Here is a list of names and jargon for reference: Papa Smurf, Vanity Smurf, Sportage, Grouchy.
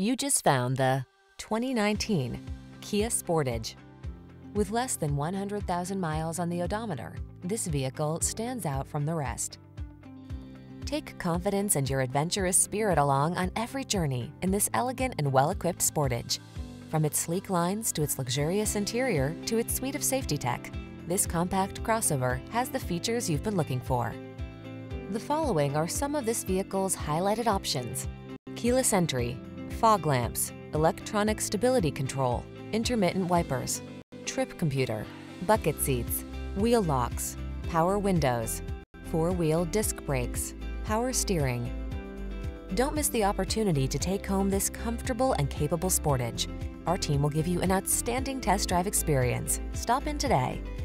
You just found the 2019 Kia Sportage. With less than 100,000 miles on the odometer, this vehicle stands out from the rest. Take confidence and your adventurous spirit along on every journey in this elegant and well-equipped Sportage. From its sleek lines to its luxurious interior to its suite of safety tech, this compact crossover has the features you've been looking for. The following are some of this vehicle's highlighted options: keyless entry, fog lamps, electronic stability control, intermittent wipers, trip computer, bucket seats, wheel locks, power windows, four-wheel disc brakes, power steering. Don't miss the opportunity to take home this comfortable and capable Sportage. Our team will give you an outstanding test drive experience. Stop in today.